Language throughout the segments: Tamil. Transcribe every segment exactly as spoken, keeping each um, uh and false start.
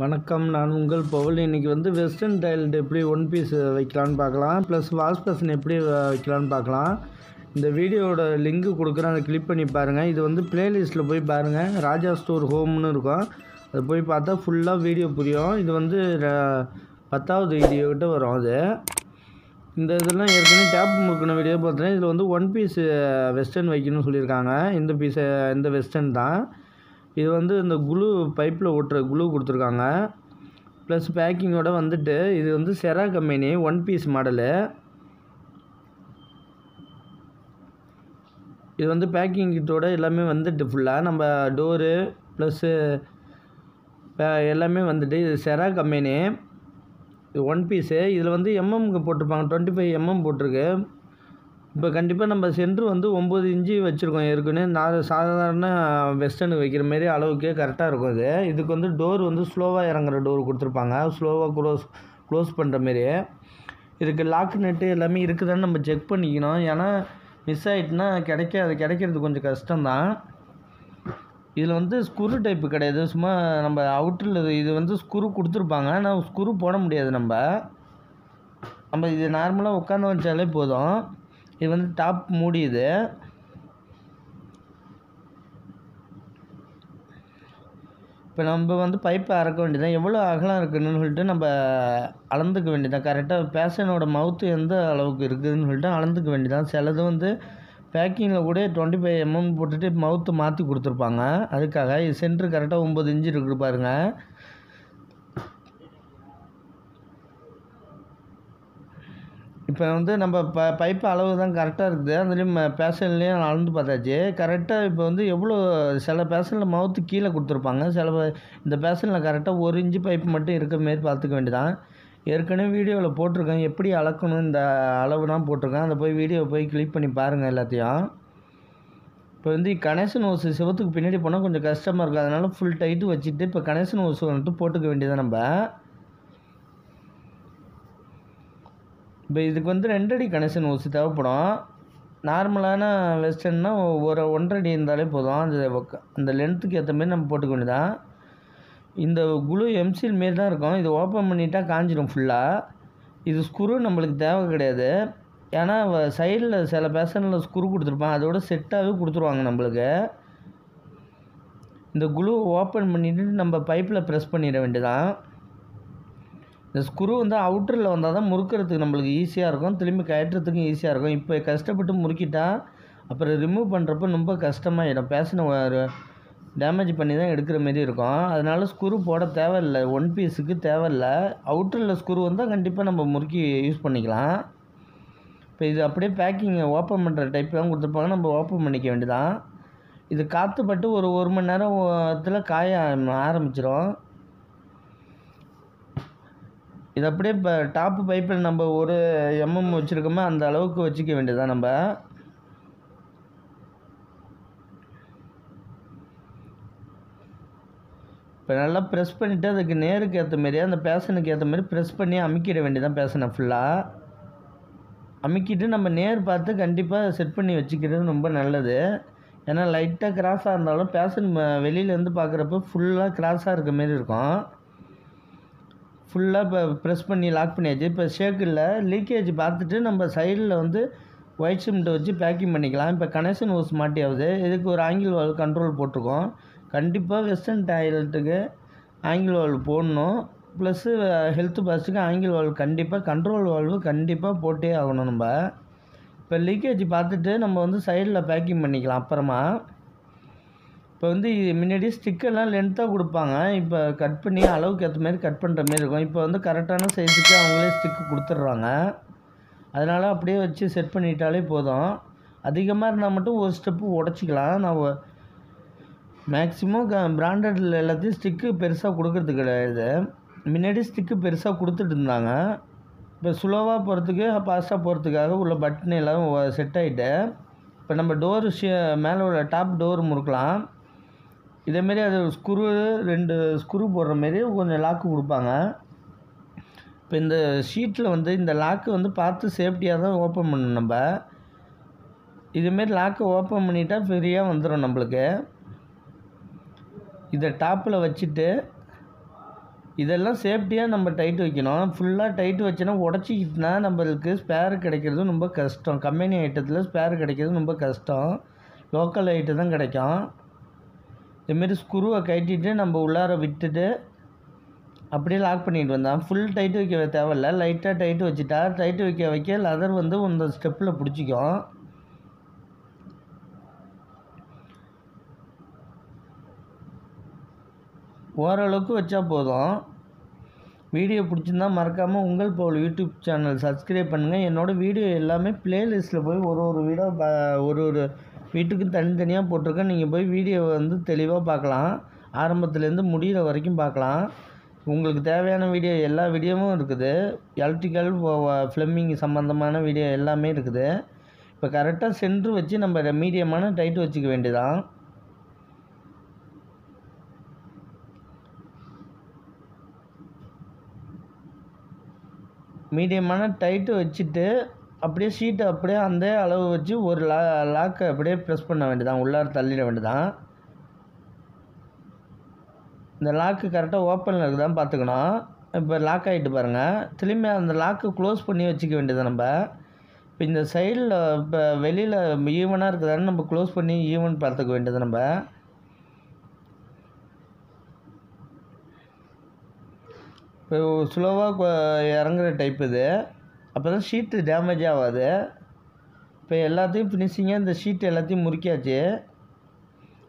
வணக்கம், நான் உங்கள் பவுல். இன்றைக்கி வந்து வெஸ்டர்ன் டைல்ட் எப்படி ஒன் பீஸ் வைக்கலான்னு பார்க்கலாம், ப்ளஸ் வால்ஸ் பர்சன் எப்படி வைக்கலான்னு பார்க்கலாம். இந்த வீடியோவோட லிங்க்கு கொடுக்குறேன், அதை கிளிக் பண்ணி பாருங்கள். இது வந்து பிளேலிஸ்ட்டில் போய் பாருங்கள், ராஜா ஸ்டோர் ஹோம்னு இருக்கும், அது போய் பார்த்தா ஃபுல்லாக வீடியோ புரியும். இது வந்து பத்தாவது வீடியோ கிட்ட வரும். அது இந்த இதெல்லாம் ஏற்கனவே டேப் முறுக்கின வீடியோ பார்த்தீங்கன்னா இதில் வந்து ஒன் பீஸ் வெஸ்டர்ன் வைக்கணும்னு சொல்லியிருக்காங்க. இந்த பீஸை இந்த வெஸ்டர்ன் தான். இது வந்து இந்த குளு பைப்பில் ஓட்டுற குளு கொடுத்துருக்காங்க. ப்ளஸ் பேக்கிங்கோடு வந்துட்டு இது வந்து Cera company one piece model. இது வந்து பேக்கிங் கிட்டோட எல்லாமே வந்துட்டு ஃபுல்லாக நம்ம டோரு ப்ளஸ்ஸு எல்லாமே வந்துட்டு இது செரா கம்பெனி இது ஒன் பீஸு. இதில் வந்து எம்எம்க்கு போட்டிருப்பாங்க, டுவெண்ட்டி ஃபைவ் எம்எம் போட்டிருக்கு. இப்போ கண்டிப்பாக நம்ம சென்ட்ரு வந்து ஒம்பது இன்ச்சு வச்சுருக்கோம் ஏற்கனவே. நான் சாதாரண வெஸ்டர்னுக்கு வைக்கிற மாரி அளவுக்கே கரெக்டாக இருக்கும் இது. இதுக்கு வந்து டோர் வந்து ஸ்லோவாக இறங்குற டோர் கொடுத்துருப்பாங்க, ஸ்லோவாக க்ளோஸ் க்ளோஸ் பண்ணுற மாரி. இதுக்கு லாக் நெட்டு எல்லாமே இருக்குதான்னு நம்ம செக் பண்ணிக்கணும், ஏன்னா மிஸ் ஆகிட்டுனா கிடைக்க அது கிடைக்கிறது கொஞ்சம் கஷ்டம்தான். இதில் வந்து ஸ்குரு டைப்பு கிடையாது, சும்மா நம்ம அவுட்டரில் இது வந்து ஸ்குரு கொடுத்துருப்பாங்க, ஆனால் ஸ்குரு போட முடியாது. நம்ம நம்ம இது நார்மலாக உட்காந்து வச்சாலே போதும். இது வந்து டாப் மூடியுது. இப்போ நம்ம வந்து பைப்பை அறக்க வேண்டியதான், எவ்வளோ அகலம் இருக்குதுன்னு சொல்லிட்டு நம்ம அளந்துக்க வேண்டியதான். கரெக்டாக பேஷனோட மவுத்து எந்த அளவுக்கு இருக்குதுன்னு சொல்லிட்டு அளந்துக்க வேண்டியதான். சிலது வந்து பேக்கிங்கில் கூட டுவெண்ட்டி ஃபைவ் எம்எம் போட்டுட்டு மவுத்து மாற்றி கொடுத்துருப்பாங்க, அதுக்காக இது சென்ட்ரு கரெக்டாக ஒம்பது இன்ச்சு இருக்குது பாருங்கள். இப்போ வந்து நம்ம ப பைப்பு அளவு தான் கரெக்டாக இருக்குது, அதுலேயும் பேஷன்லேயும் அளந்து பார்த்தாச்சு கரெக்டாக. இப்போ வந்து எவ்வளோ சில பேஷனில் மவுத்து கீழே கொடுத்துருப்பாங்க, சில இந்த பேஷனில் கரெக்டாக ஒரு இன்ச்சு பைப்பு மட்டும் இருக்கிற மாரி பார்த்துக்க வேண்டியதான். ஏற்கனவே வீடியோவில் போட்டிருக்கேன் எப்படி அளக்கணும், இந்த அளவுலாம் போட்டிருக்கேன், அதை போய் வீடியோவை போய் கிளிக் பண்ணி பாருங்கள் எல்லாத்தையும். இப்போ வந்து கனெக்ஷன் ஓஸ் செவத்துக்கு பின்னாடி போனால் கொஞ்சம் கஷ்டமாக இருக்கும், அதனால் ஃபுல் டைட்டு வச்சுட்டு இப்போ கனெக்ஷன் ஓஸ் வந்துட்டு போட்டுக்க வேண்டியதான் நம்ம. இப்போ இதுக்கு வந்து ரெண்டடி கனெக்ஷன் ஓசு தேவைப்படும். நார்மலான வெஸ்டர்ன்னா ஒரு ஒன்றடி இருந்தாலே போதும், அந்த அந்த லென்த்துக்கு ஏற்ற மாரி நம்ம போட்டுக்க வேண்டியதான். இந்த குளு எம்சில் மாரி தான் இருக்கும், இது ஓப்பன் பண்ணிட்டா காஞ்சிடும் ஃபுல்லாக. இது ஸ்குரு நம்மளுக்கு தேவை கிடையாது, ஏன்னா சைடில் சில பேஷனில் ஸ்குரு கொடுத்துருப்பாங்க, அதோட செட்டாகவே கொடுத்துருவாங்க நம்மளுக்கு. இந்த குளு ஓப்பன் பண்ணிவிட்டு நம்ம பைப்பில் ப்ரெஸ் பண்ணிட வேண்டியதான். இந்த ஸ்குரு வந்து அவுட்டரில் வந்தால் தான் முறுக்கிறதுக்கு நம்மளுக்கு ஈஸியாக இருக்கும், திரும்பி கயற்றத்துக்கும் ஈஸியாக இருக்கும். இப்போ கஷ்டப்பட்டு முறுக்கிட்டா அப்புறம் ரிமூவ் பண்ணுறப்ப ரொம்ப கஷ்டமாகிடும், பேஷனை டேமேஜ் பண்ணி தான் எடுக்கிற மாரி இருக்கும். அதனால் ஸ்குரு போட தேவையில்லை, ஒன் பீஸுக்கு தேவையில்லை. அவுட்டரில் ஸ்குரு வந்தால் கண்டிப்பாக நம்ம முறுக்கி யூஸ் பண்ணிக்கலாம். இப்போ இது அப்படியே பேக்கிங்கை ஓப்பன் பண்ணுற டைப் தான் கொடுத்துருப்பாங்க, நம்ம ஓப்பன் பண்ணிக்க வேண்டியதான். இது காற்றுப்பட்டு ஒரு ஒரு மணி நேரத்தில் காய ஆரம்பிச்சிடும். இது அப்படியே இப்போ டாப்பு பைப்பில் நம்ம ஒரு எம்எம் வச்சுருக்கோமே அந்த அளவுக்கு வச்சுக்க வேண்டியதான் நம்ம. இப்போ நல்லா ப்ரெஸ் பண்ணிவிட்டு அதுக்கு நேருக்கு ஏற்ற மாரி அந்த பேஷனுக்கு ஏற்ற மாரி ப்ரெஸ் பண்ணி அமுக்கிட வேண்டியதான். பேஷனை ஃபுல்லாக அமுக்கிட்டு நம்ம நேர் பார்த்து கண்டிப்பாக செட் பண்ணி வச்சுக்கிறது ரொம்ப நல்லது, ஏன்னா லைட்டாக கிராஸாக இருந்தாலும் பேஷன் வெளியிலேருந்து பார்க்குறப்ப ஃபுல்லாக கிராஸாக இருக்க மாரி இருக்கும். ஃபுல்லாக இப்போ ப்ரெஸ் பண்ணி லாக் பண்ணியாச்சு. இப்போ ஷேக்கில் லீக்கேஜ் பார்த்துட்டு நம்ம சைடில் வந்து ஒயிட் சிமெண்ட்டை வச்சு பேக்கிங் பண்ணிக்கலாம். இப்போ கனெக்ஷன் ஓஸ் மாட்டியாவது இதுக்கு ஒரு ஆங்கிள் வால்வ் கண்ட்ரோல் போட்டிருக்கோம், கண்டிப்பாக வெஸ்டர்ன் டைல்ட்டுக்கு ஆங்கிள் வால்வ் போடணும். ப்ளஸ்ஸு ஹெல்த் பாஸ்ட்டுக்கு ஆங்கிள் வால்வ் கண்டிப்பாக கண்ட்ரோல் வால்வ் கண்டிப்பாக போட்டே ஆகணும் நம்ம. இப்போ லீக்கேஜ் பார்த்துட்டு நம்ம வந்து சைடில் பேக்கிங் பண்ணிக்கலாம் அப்புறமா. இப்போ வந்து இது முன்னாடி ஸ்டிக்கெல்லாம் லென்த்தாக கொடுப்பாங்க, இப்போ கட் பண்ணி அளவுக்கு ஏற்ற மாரி கட் பண்ணுற மாரி இருக்கும். இப்போ வந்து கரெக்டான சைஸுக்கு அவங்களே ஸ்டிக்கு கொடுத்துட்றாங்க, அதனால் அப்படியே வச்சு செட் பண்ணிட்டாலே போதும். அதிகமாக இருந்தால் மட்டும் ஒரு ஸ்டெப்பு உடச்சிக்கலாம். நான் மேக்ஸிமம் க பிராண்டடில் எல்லாத்தையும் ஸ்டிக்கு பெருசாக கொடுக்கறது கிடையாது, முன்னாடி ஸ்டிக்கு பெருசாக கொடுத்துட்டு இருந்தாங்க. இப்போ ஸ்லோவாக போகிறதுக்கு ஃபாஸ்ட்டாக போகிறதுக்காக உள்ள பட்டன் எல்லாம் செட் ஆகிட்டு. இப்போ நம்ம டோர் ஷே மேலே உள்ள டாப் டோர் முறுக்கலாம் இதேமாரி. அது ஸ்குரு ரெண்டு ஸ்குரு போடுற மாரி கொஞ்சம் லாக்கு கொடுப்பாங்க. இப்போ இந்த ஷீட்டில் வந்து இந்த லாக்கு வந்து பார்த்து சேஃப்டியாக தான் ஓப்பன் பண்ணணும் நம்ம. இதுமாரி லாக்கு ஓப்பன் பண்ணிட்டா ஃப்ரீயாக வந்துடும் நம்மளுக்கு. இதை டாப்பில் வச்சுட்டு இதெல்லாம் சேஃப்டியாக நம்ம டைட் வைக்கணும். ஃபுல்லாக டைட் வச்சோன்னா உடச்சிக்கிட்டுனா நம்மளுக்கு ஸ்பேர் கிடைக்கிறது ரொம்ப கஷ்டம். கம்பெனி ஐட்டத்தில் ஸ்பேர் கிடைக்கிறது ரொம்ப கஷ்டம், லோக்கல் ஐட்டம் தான் கிடைக்கும். இதுமாரி ஸ்க்ரூவை கட்டிட்டு நம்ம உள்ளார விட்டுட்டு அப்படியே லாக் பண்ணிட்டு வந்தோம். ஃபுல் டைட்டு வைக்க தேவையில்லை, லைட்டாக டைட்டு வச்சுட்டா டைட்டு வைக்க வைக்க லதர் வந்து இந்த ஸ்டெப்பில் பிடிச்சிக்கும். ஓரளவுக்கு வச்சா போதும். வீடியோ பிடிச்சிருந்தா மறக்காமல் உங்கள் போல் யூடியூப் சேனல் சப்ஸ்கிரைப் பண்ணுங்கள். என்னோடய வீடியோ எல்லாமே ப்ளேலிஸ்ட்டில் போய் ஒரு ஒரு வீடியோ ஒரு ஒரு வீட்டுக்கு தனித்தனியாக போட்டிருக்கேன். நீங்கள் போய் வீடியோவை வந்து தெளிவாக பார்க்கலாம், ஆரம்பத்துலேருந்து முடிகிற வரைக்கும் பார்க்கலாம். உங்களுக்கு தேவையான வீடியோ எல்லா வீடியோவும் இருக்குது. எலக்ட்ரிக்கல் ஃப்ளம்பிங் சம்மந்தமான வீடியோ எல்லாமே இருக்குது. இப்போ கரெக்டாக சென்ட்ரு வச்சு நம்ம மீடியமான டைட் வச்சுக்க வேண்டியதான். மீடியமான டைட்டு வச்சுட்டு அப்படியே ஷீட்டை அப்படியே அந்த அளவு வச்சு ஒரு லா லாக்கை அப்படியே ப்ரெஸ் பண்ண வேண்டியதான், உள்ளார தள்ளிட வேண்டியதான். இந்த லாக்கு கரெக்டாக ஓப்பனில் இருக்குதான் பார்த்துக்கணும். இப்போ லாக் ஆகிட்டு பாருங்கள், திரும்பி அந்த லாக்கு க்ளோஸ் பண்ணி வச்சுக்க வேண்டியதான் நம்ம. இப்போ இந்த சைடில் இப்போ வெளியில் ஈவனாக இருக்குதான்னு நம்ம க்ளோஸ் பண்ணி ஈவன் பார்த்துக்க வேண்டியது நம்ம. இப்போ ஸ்லோவாக இறங்குற டைப் இது, அப்போ தான் ஷீட்டு டேமேஜ் ஆகாது. இப்போ எல்லாத்தையும் ஃபினிஷிங்காக இந்த ஷீட்டு எல்லாத்தையும் முறிக்காச்சு.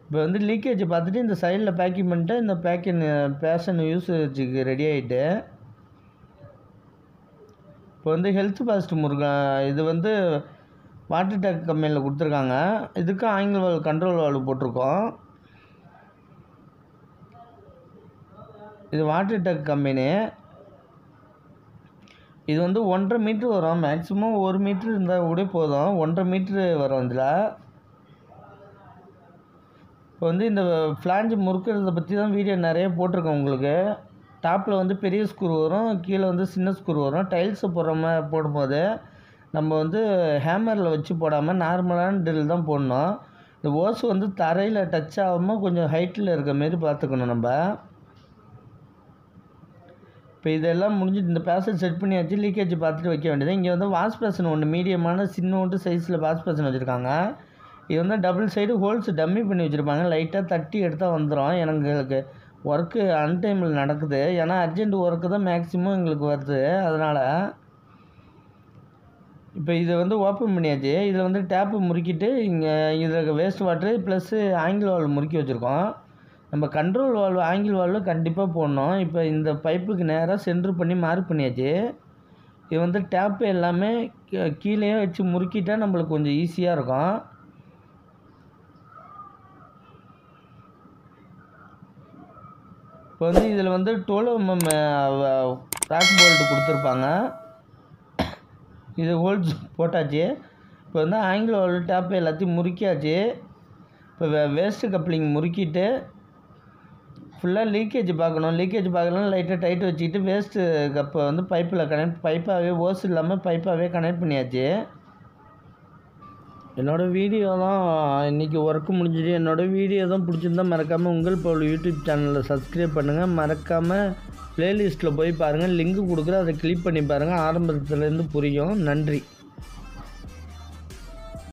இப்போ வந்து லீக்கேஜ் பார்த்துட்டு இந்த சைடில் பேக்கிங் பண்ணிட்டு இந்த பேக்கிங் பேஷன் யூஸேஜுக்கு ரெடி ஆகிட்டு இப்போ வந்து ஹெல்த் பாஸ்ட் முருகா இது வந்து வாட்டர் டேக் கம்பெனியில் கொடுத்துருக்காங்க. இதுக்கு ஆங்கிள் வால்வ் கண்ட்ரோல் வால்வ் போட்டிருக்கோம். இது வாட்டர் டேக் கம்பெனி. இது வந்து ஒன்றரை மீட்ரு வரும், மேக்ஸிமம் ஒரு மீட்ரு இருந்தால் கூட போதும். ஒன்றரை மீட்ரு வரும். இதில் இப்போ வந்து இந்த ஃப்ளான்ஜ் முறுக்கிறத பற்றி தான் வீடியோ நிறைய போட்டிருக்கோம் உங்களுக்கு. டாப்பில் வந்து பெரிய ஸ்க்ரூ வரும், கீழே வந்து சின்ன ஸ்க்ரூ வரும். டைல்ஸை போடுற மாதிரி போடும்போது நம்ம வந்து ஹேமரில் வச்சு போடாமல் நார்மலான ட்ரில் தான் போடணும். இந்த ஓஸ் வந்து தரையில் டச் ஆகாமல் கொஞ்சம் ஹைட்டில் இருக்கிற மாரி பார்த்துக்கணும் நம்ம. இப்போ இதெல்லாம் முடிஞ்சுட்டு இந்த பேசன் செட் பண்ணியாச்சு, லீக்கேஜ் பார்த்துட்டு வைக்க வேண்டியது. இங்கே வந்து வாஷ் பேசன் ஒன்று மீடியமான சின்னோண்டு சைஸில் வாஷ் பேசன் வச்சுருக்காங்க. இது வந்து டபுள் சைடு ஹோல்ஸ் டம்மி பண்ணி வச்சுருப்பாங்க, லைட்டாக தட்டி எடுத்தால் வந்துடும். எனக்கு ஒர்க்கு அன்டைமில் நடக்குது, ஏன்னா அர்ஜென்ட் ஒர்க்கு தான் மேக்ஸிமம் எங்களுக்கு வருது. அதனால் இப்போ இதை வந்து ஓப்பன் பண்ணியாச்சு. இதில் வந்து டேப்பு முறுக்கிட்டு இங்கே இதில் waste water plus angle valve முறுக்கி வச்சுருக்கோம். நம்ம கண்ட்ரோல் வால்வ் ஆங்கிள் வால்வ் கண்டிப்பாக போடணும். இப்போ இந்த பைப்புக்கு நேராக சென்ட்ரு பண்ணி மார்க் பண்ணியாச்சு. இது வந்து டேப்பு எல்லாமே கீழே வச்சு முறுக்கிட்டால் நம்மளுக்கு கொஞ்சம் ஈஸியாக இருக்கும். இப்போ வந்து இதில் வந்து டுவெல் எம்எம் ராக் போல்ட்டு கொடுத்துருப்பாங்க. இது ஹோல்ஸ் போட்டாச்சு. இப்போ வந்து ஆங்கிள் வால்வ் டேப்பு எல்லாத்தையும் முறுக்கியாச்சு. இப்போ வேஸ்ட்டு கப்ளிங் முறுக்கிட்டு ஃபுல்லாக லீக்கேஜ் பார்க்கணும். லீக்கேஜ் பார்க்கலாம், லைட்டாக டைட் வச்சுக்கிட்டு வேஸ்ட்டு கப்பை வந்து பைப்பில் கனெக்ட் பைப்பாகவே ஓஸ் இல்லாமல் பைப்பாகவே கனெக்ட் பண்ணியாச்சு. என்னோடய வீடியோ தான் இன்றைக்கி ஒர்க்கு முடிஞ்சிச்சு. என்னோடய வீடியோ தான் பிடிச்சிருந்தா மறக்காமல் உங்கள் போல் யூடியூப் சேனலில் சப்ஸ்கிரைப் பண்ணுங்கள். மறக்காமல் ப்ளேலிஸ்ட்டில் போய் பாருங்கள், லிங்க் கொடுக்குற அதை கிளிக் பண்ணி பாருங்கள், ஆரம்பத்துலேருந்து புரியும். நன்றி.